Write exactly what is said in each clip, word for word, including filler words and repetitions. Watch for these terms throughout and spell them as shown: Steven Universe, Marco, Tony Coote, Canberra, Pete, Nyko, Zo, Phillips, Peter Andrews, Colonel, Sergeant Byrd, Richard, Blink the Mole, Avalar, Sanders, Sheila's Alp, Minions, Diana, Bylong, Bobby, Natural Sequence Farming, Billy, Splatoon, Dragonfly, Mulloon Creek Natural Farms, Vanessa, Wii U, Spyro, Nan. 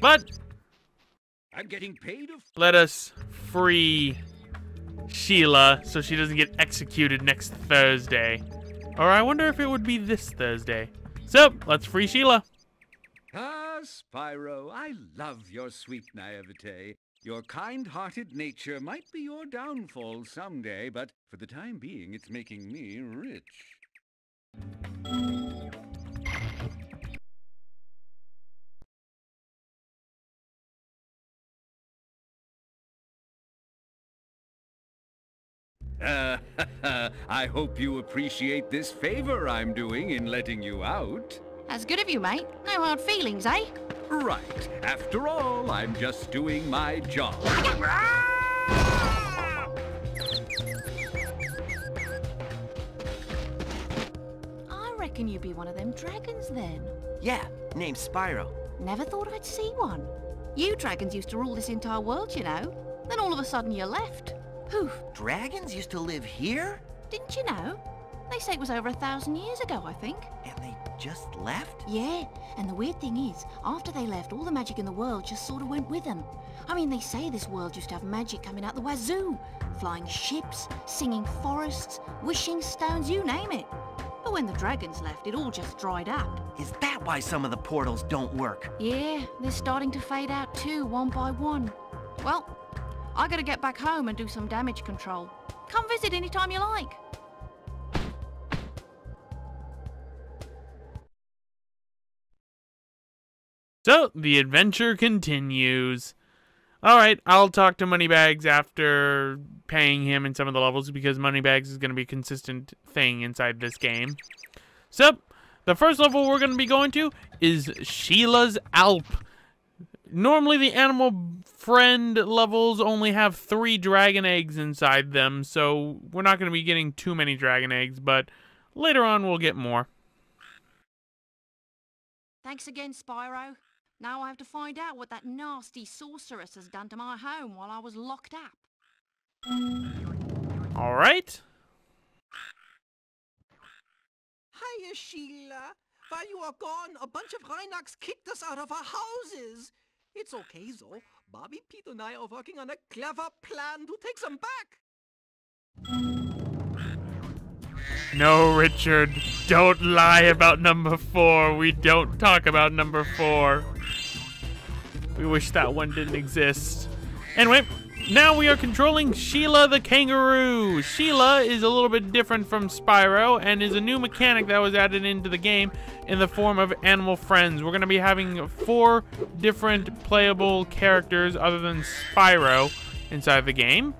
But I'm getting paid. Let us free Sheila so she doesn't get executed next Thursday. Or I wonder if it would be this Thursday. So, let's free Sheila. Ah, Spyro, I love your sweet naivete. Your kind-hearted nature might be your downfall someday, but for the time being, it's making me rich. Uh, I hope you appreciate this favor I'm doing in letting you out. That's good of you, mate. No hard feelings, eh? Right. After all, I'm just doing my job. I reckon you'd be one of them dragons, then. Yeah, named Spyro. Never thought I'd see one. You dragons used to rule this entire world, you know. Then all of a sudden you left. Whew. Dragons used to live here? Didn't you know? They say it was over a thousand years ago, I think. And they just left? Yeah, and the weird thing is, after they left, all the magic in the world just sort of went with them. I mean, they say this world used to have magic coming out the wazoo. Flying ships, singing forests, wishing stones, you name it. But when the dragons left, it all just dried up. Is that why some of the portals don't work? Yeah, they're starting to fade out too, one by one. Well, I gotta get back home and do some damage control. Come visit anytime you like. So, the adventure continues. Alright, I'll talk to Moneybags after paying him in some of the levels, because Moneybags is going to be a consistent thing inside this game. So, the first level we're going to be going to is Sheila's Alp. Normally, the animal friend levels only have three dragon eggs inside them, so we're not going to be getting too many dragon eggs, but later on we'll get more. Thanks again, Spyro. Now I have to find out what that nasty sorceress has done to my home while I was locked up. All right. Hiya, Sheila. While you are gone, a bunch of Rhynocs kicked us out of our houses. It's okay, Zo. Bobby, Pete, and I are working on a clever plan to take them back. No, Richard. Don't lie about number four. We don't talk about number four. We wish that one didn't exist. Anyway, now we are controlling Sheila the kangaroo. Sheila is a little bit different from Spyro and is a new mechanic that was added into the game in the form of animal friends. We're going to be having four different playable characters other than Spyro inside the game.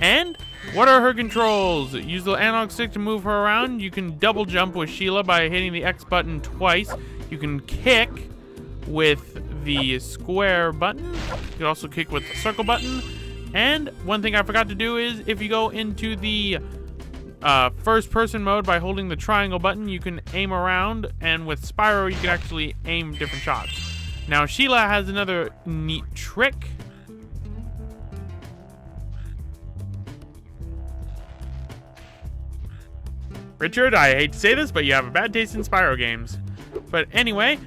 And what are her controls? Use the analog stick to move her around. You can double jump with Sheila by hitting the X button twice. You can kick with the square button. You can also kick with the circle button. And one thing I forgot to do is if you go into the Uh, first person mode by holding the triangle button, you can aim around, and with Spyro you can actually aim different shots. Now Sheila has another neat trick. Richard, I hate to say this, but you have a bad taste in Spyro games. But anyway,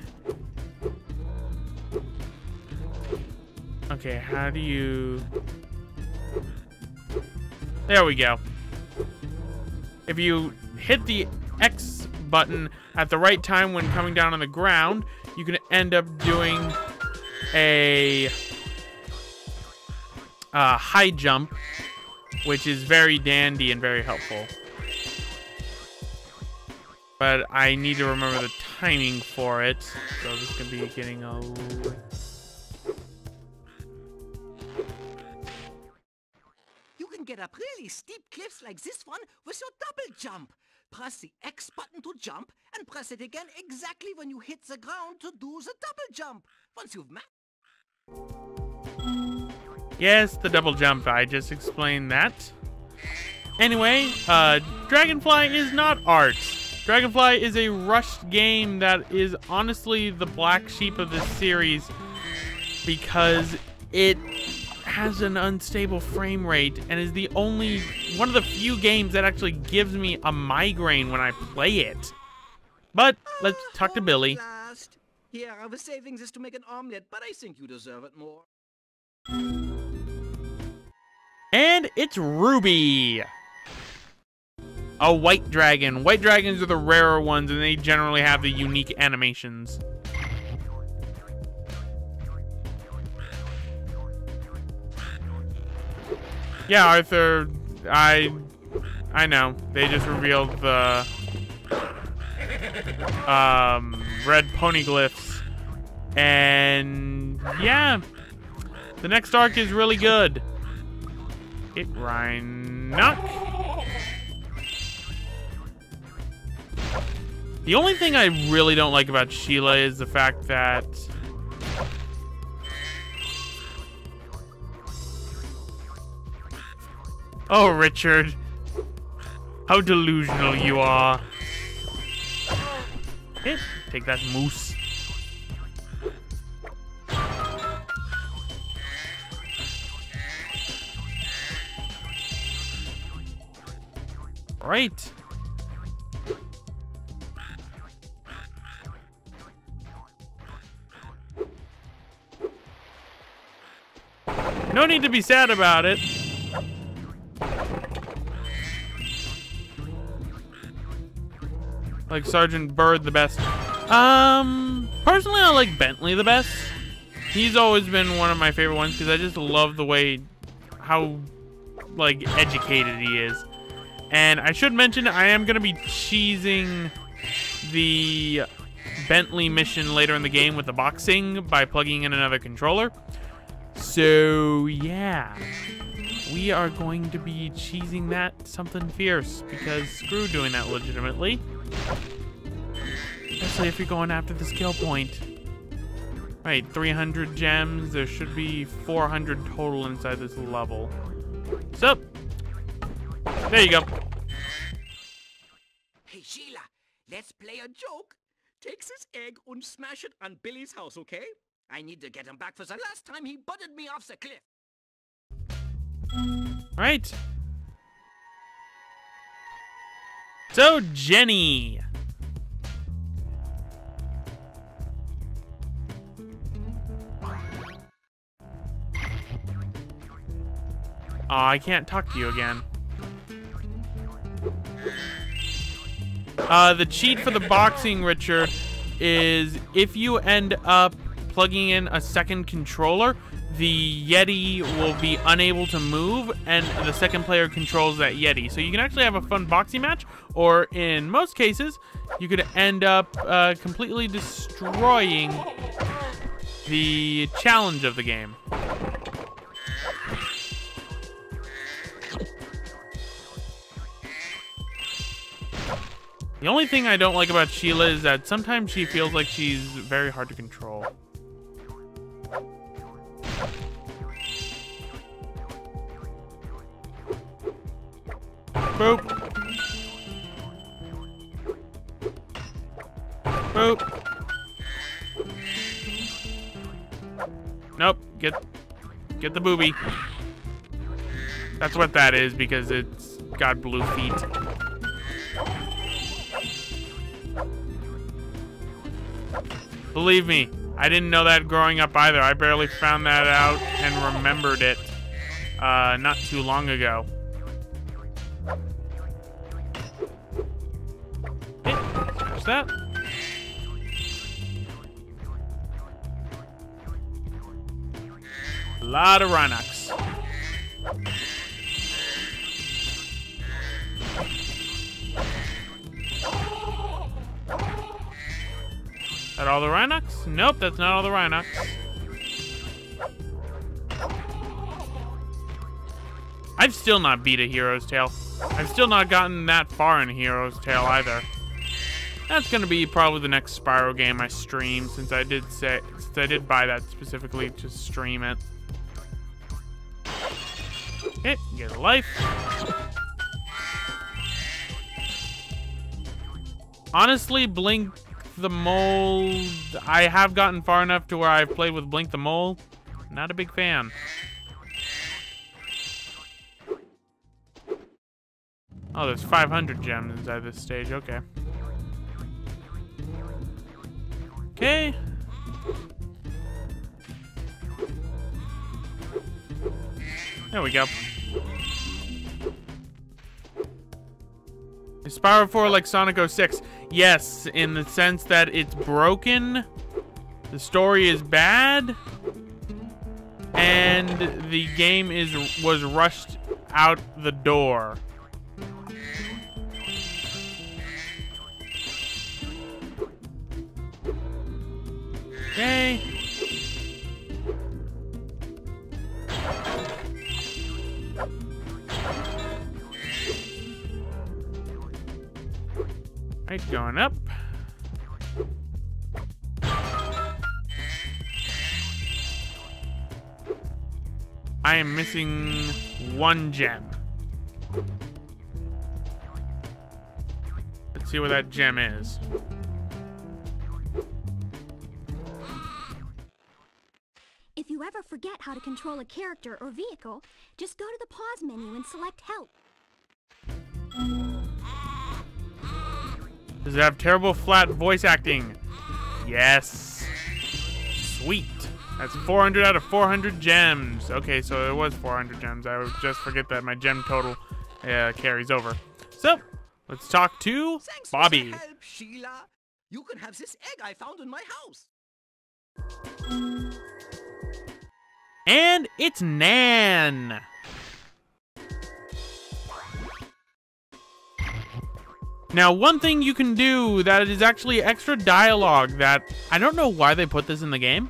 okay, how do you, there we go. If you hit the X button at the right time when coming down on the ground, you can end up doing a, a high jump, which is very dandy and very helpful. But I need to remember the timing for it, so this could be getting a little... Get up really steep cliffs like this one with your double jump. Press the X button to jump and press it again exactly when you hit the ground to do the double jump. Once you've met. Yes, the double jump. I just explained that. Anyway, uh, Dragonfly is not art. Dragonfly is a rushed game that is honestly the black sheep of this series because it has an unstable frame rate and is the only one of the few games that actually gives me a migraine when I play it. But let's talk to Billy. Here, I was saving this to make an omelet, but I think you deserve it more. And it's Ruby! A white dragon. White dragons are the rarer ones, and they generally have the unique animations. Yeah, Arthur, I... I know. They just revealed the... Um, red pony glyphs. And... yeah. The next arc is really good. It Rhynoc. The only thing I really don't like about Sheila is the fact that... Oh, Richard. How delusional you are. Hit. Take that, moose. Right. No need to be sad about it. Like Sergeant Byrd the best. Um, personally, I like Bentley the best. He's always been one of my favorite ones because I just love the way, how, like, educated he is. And I should mention, I am going to be cheesing the Bentley mission later in the game with the boxing by plugging in another controller. So, yeah. We are going to be cheesing that something fierce because screw doing that legitimately. Especially if you're going after the skill point. Right, three hundred gems. There should be four hundred total inside this level. So, there you go. Hey, Sheila, let's play a joke. Take this egg and smash it on Billy's house, okay? I need to get him back for the last time he butted me off the cliff. Right. So, Jenny. Oh, I can't talk to you again. Uh, the cheat for the boxing, Richard, is if you end up plugging in a second controller, the Yeti will be unable to move, and the second player controls that Yeti. So you can actually have a fun boxing match, or in most cases, you could end up uh, completely destroying the challenge of the game. The only thing I don't like about Sheila is that sometimes she feels like she's very hard to control. Boop. Boop. Nope. Get, get the booby. That's what that is because it's got blue feet. Believe me, I didn't know that growing up either. I barely found that out and remembered it uh, not too long ago. That. A lot of Rhynocs. Is that all the Rhynocs? Nope, that's not all the Rhynocs. I've still not beat a Hero's Tale. I've still not gotten that far in Hero's Tale either. That's gonna be probably the next Spyro game I stream, since I did say since I did buy that specifically to stream it. Hit, get a life. Honestly, Blink the Mole. I have gotten far enough to where I've played with Blink the Mole. Not a big fan. Oh, there's five hundred gems inside this stage. Okay. Okay, There we go. Is Spyro four like Sonic oh six? Yes, in the sense that it's broken, the story is bad, and the game is was rushed out the door. Yay! Right, going up. I am missing one gem. Let's see what that gem is. If you ever forget how to control a character or vehicle, just go to the pause menu and select help. Does it have terrible flat voice acting? Yes. Sweet. That's four hundred out of four hundred gems. Okay, so it was four hundred gems. I would just forget that my gem total uh, carries over. So, let's talk to Thanks Bobby. For your help, Sheila. You can have this egg I found in my house. And it's Nan. Now, one thing you can do that is actually extra dialogue that I don't know why they put this in the game.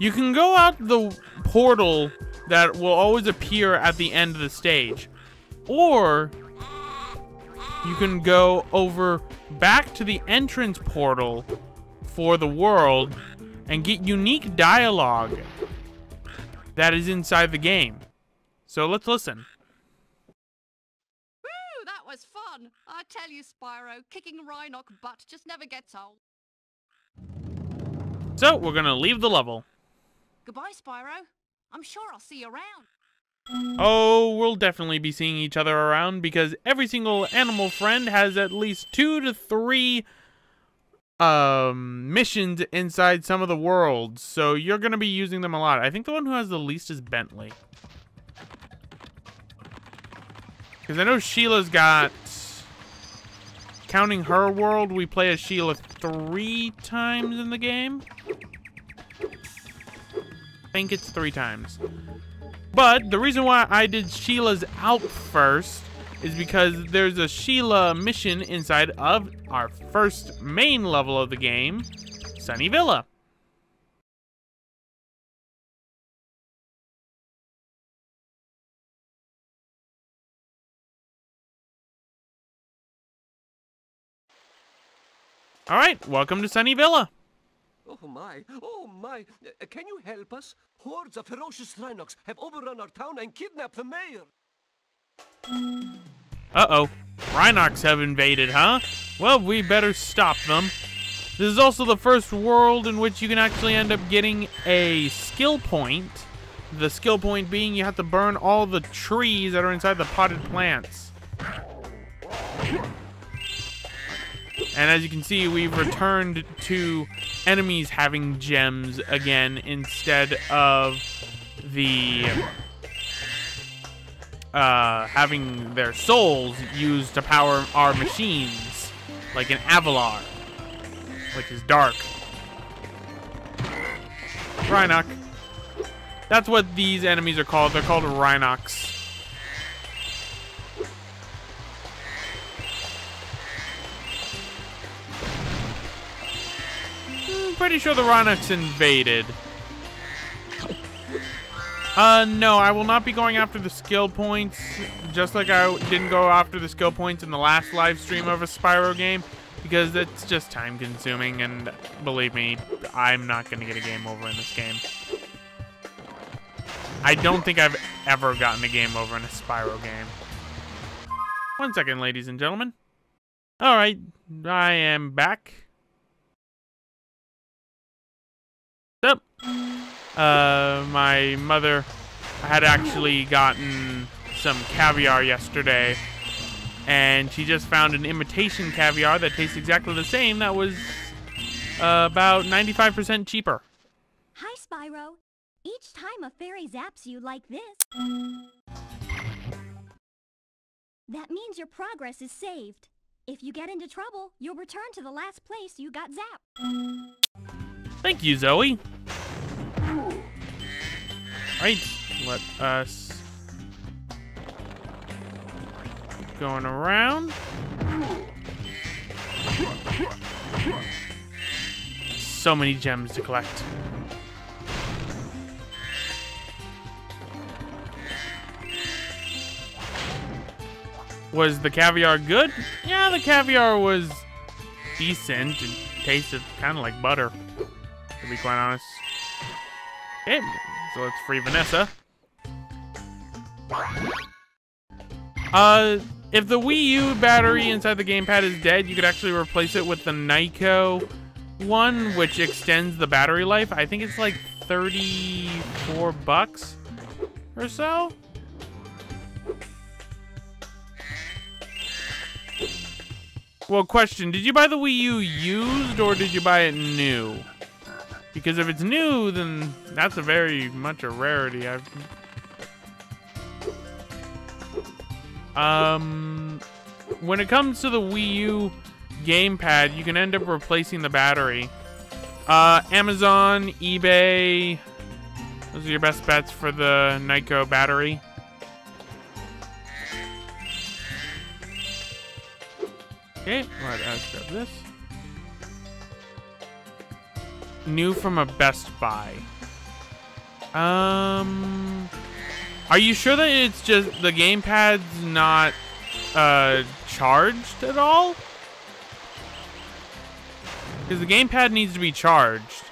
You can go out the portal that will always appear at the end of the stage, or you can go over back to the entrance portal for the world and get unique dialogue that is inside the game. So let's listen. Woo, that was fun. I tell you, Spyro, kicking Rhynoc butt just never gets old. So we're gonna leave the level. Goodbye, Spyro. I'm sure I'll see you around. Oh, we'll definitely be seeing each other around because every single animal friend has at least two to three um, missions inside some of the worlds. So you're going to be using them a lot. I think the one who has the least is Bentley. Because I know Sheila's got... Counting her world, we play as Sheila three times in the game. I think it's three times. But the reason why I did Sheila's Alp first is because there's a Sheila mission inside of our first main level of the game, Sunny Villa. All right, welcome to Sunny Villa. Oh my, oh my, uh, can you help us? Hordes of ferocious Rhynocs have overrun our town and kidnapped the mayor. Uh-oh, Rhynocs have invaded, huh? Well, we better stop them. This is also the first world in which you can actually end up getting a skill point. The skill point being you have to burn all the trees that are inside the potted plants. And as you can see, we've returned to enemies having gems again instead of the uh, having their souls used to power our machines, like in Avalar, which is dark. Rhynoc. That's what these enemies are called. They're called Rhynocs. Pretty sure the Rhynocs invaded. Uh, no, I will not be going after the skill points, just like I didn't go after the skill points in the last live stream of a Spyro game, because it's just time consuming, and believe me, I'm not going to get a game over in this game. I don't think I've ever gotten a game over in a Spyro game. One second, ladies and gentlemen. Alright, I am back. Up. Uh, my mother had actually gotten some caviar yesterday, and she just found an imitation caviar that tastes exactly the same that was Uh, about ninety-five percent cheaper. Hi, Spyro. Each time a fairy zaps you like this, that means your progress is saved. If you get into trouble, you'll return to the last place you got zapped. Thank you, Zoe. Right, let us... keep going around. So many gems to collect. Was the caviar good? Yeah, the caviar was decent. It tasted kind of like butter, to be quite honest. Okay, so let's free Vanessa. Uh, if the Wii U battery inside the gamepad is dead, you could actually replace it with the Nyko one, which extends the battery life. I think it's like thirty-four bucks or so. Well, question, did you buy the Wii U used or did you buy it new? Because if it's new, then that's a very much a rarity. I've... Um, when it comes to the Wii U gamepad, you can end up replacing the battery. Uh, Amazon, eBay, those are your best bets for the Nyko battery. Okay, let us grab this. New from a Best Buy. Um, are you sure that it's just the gamepad's not uh, charged at all? Because the gamepad needs to be charged.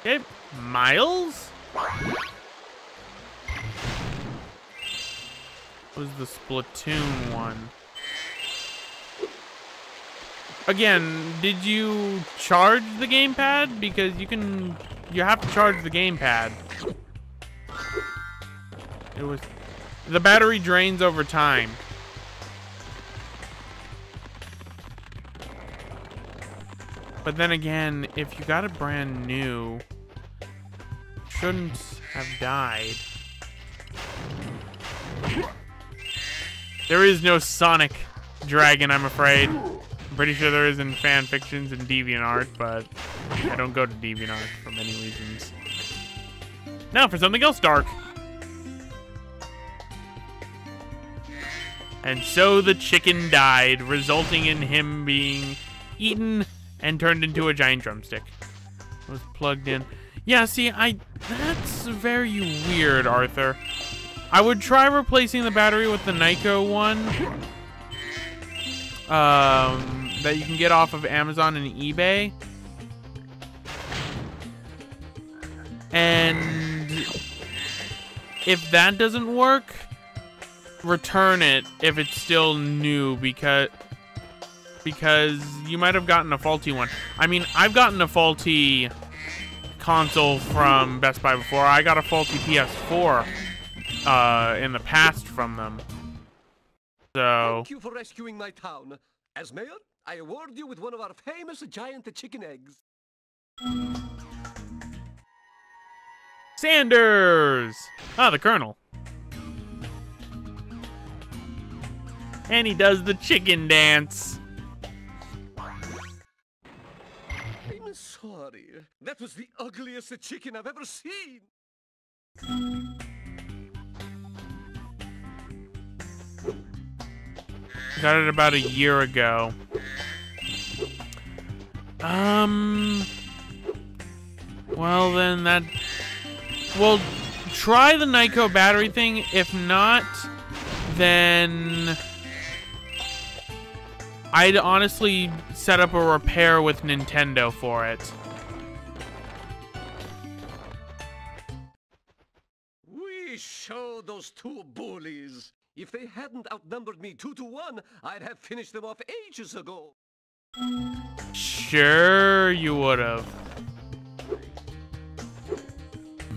Okay, Miles? Was the Splatoon one. Again, did you charge the gamepad? Because you can, you have to charge the gamepad. It was, the battery drains over time. But then again, if you got a brand new, shouldn't have died. There is no Sonic Dragon, I'm afraid. I'm pretty sure there is in fan fictions and DeviantArt, but I don't go to DeviantArt for many reasons. Now for something else dark. And so the chicken died, resulting in him being eaten and turned into a giant drumstick. It was plugged in. Yeah, see, I... that's very weird, Arthur. I would try replacing the battery with the Nyko one um, that you can get off of Amazon and eBay. And if that doesn't work, return it if it's still new because because you might have gotten a faulty one. I mean, I've gotten a faulty console from Best Buy before. I got a faulty P S four. Uh, in the past from them. So thank you for rescuing my town. As mayor, I award you with one of our famous giant chicken eggs. Sanders! Ah, the Colonel. And he does the chicken dance. I'm sorry. That was the ugliest chicken I've ever seen. Got it about a year ago. Um. Well, then that. Well, try the Nyko battery thing. If not, then I'd honestly set up a repair with Nintendo for it. We show those two bullies. If they hadn't outnumbered me two to one, I'd have finished them off ages ago. Sure you would have.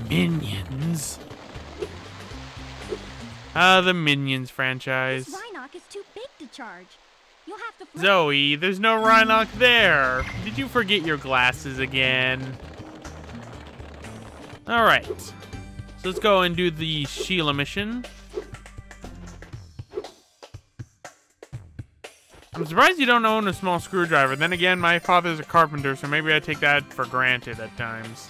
Minions. Ah, the Minions franchise. This Rhynoc is too big to charge. You'll have to play. Zoe, there's no Rhynoc there. Did you forget your glasses again? All right. So let's go and do the Sheila mission. I'm surprised you don't own a small screwdriver. Then again, my father's a carpenter, so maybe I take that for granted at times.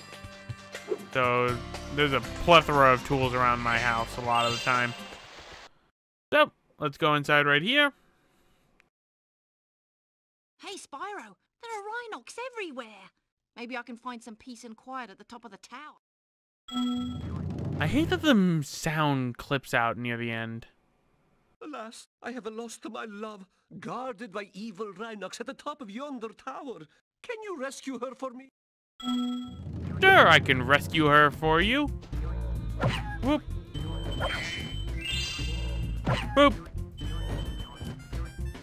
So there's a plethora of tools around my house a lot of the time. So let's go inside right here. Hey, Spyro, there are Rhynocs everywhere. Maybe I can find some peace and quiet at the top of the tower. I hate that the sound clips out near the end. Alas, I have a loss to my love, guarded by evil Rhynocs at the top of yonder tower. Can you rescue her for me? Sure, I can rescue her for you. Whoop. Whoop.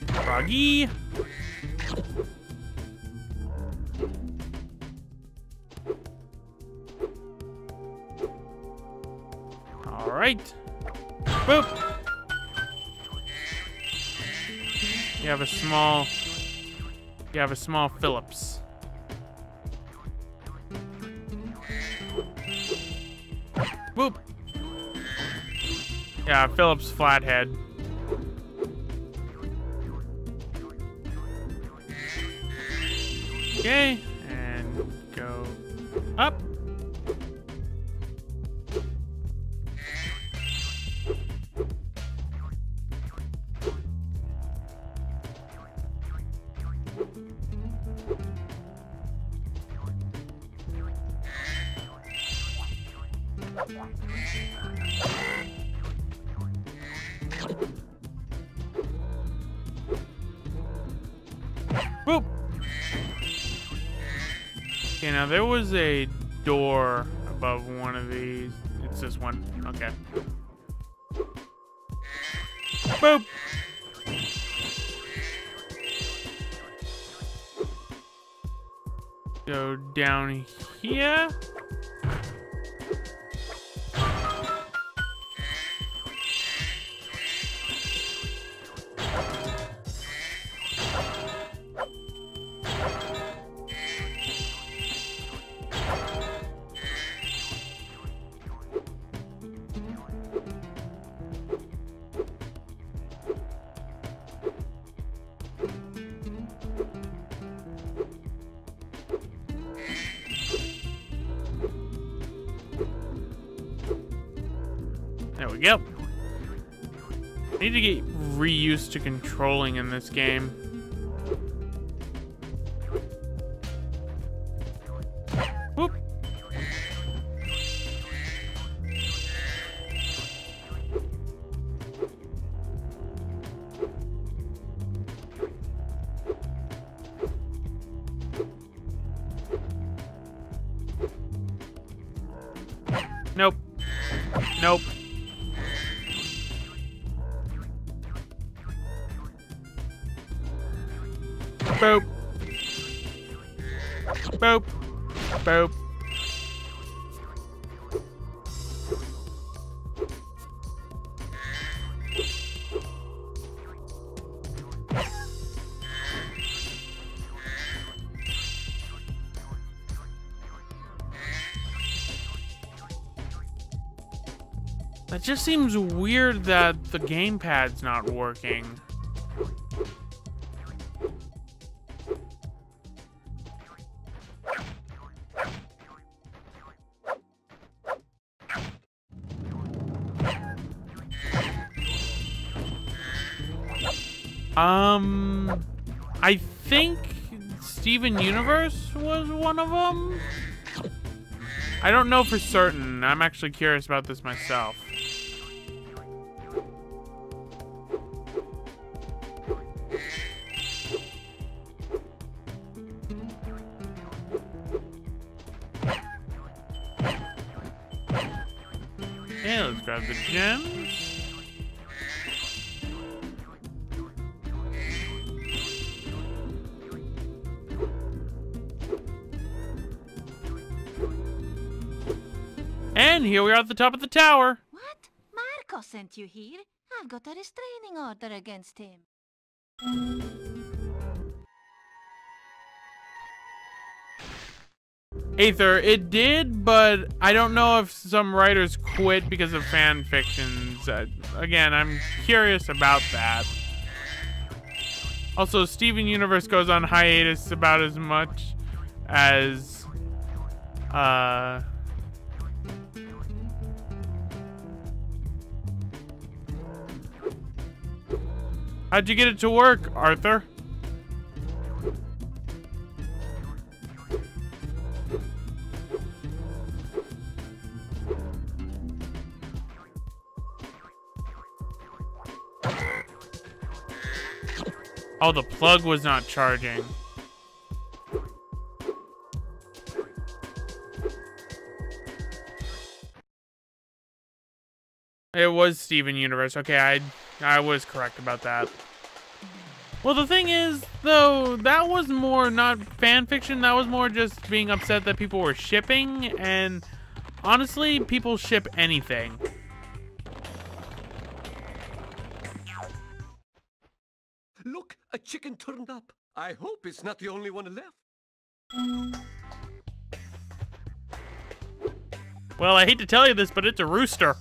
Froggy. All right. Boop. You have a small, you have a small Phillips. Boop. Yeah, Phillips flathead. Okay, and go up. Boop. Okay, now there was a door above one of these. It's this one. Okay. Boop. Go down here. Yep. I need to get reused to controlling in this game. Whoop. Nope. Nope. Boop. Boop. Boop. That just seems weird that the gamepad's not working. Um, I think Steven Universe was one of them. I don't know for certain. I'm actually curious about this myself. Okay, let's grab the gems. And here we are at the top of the tower. What? Marco sent you here? I've got a restraining order against him. Aether, it did, but I don't know if some writers quit because of fan fictions. Uh, again, I'm curious about that. Also, Steven Universe goes on hiatus about as much as uh, how'd you get it to work, Arthur? Oh, the plug was not charging. It was Steven Universe. Okay, I I was correct about that. Well, the thing is, though, that was more not fanfiction. That was more just being upset that people were shipping. And honestly, people ship anything. Look, a chicken turned up. I hope it's not the only one left. Well, I hate to tell you this, but it's a rooster.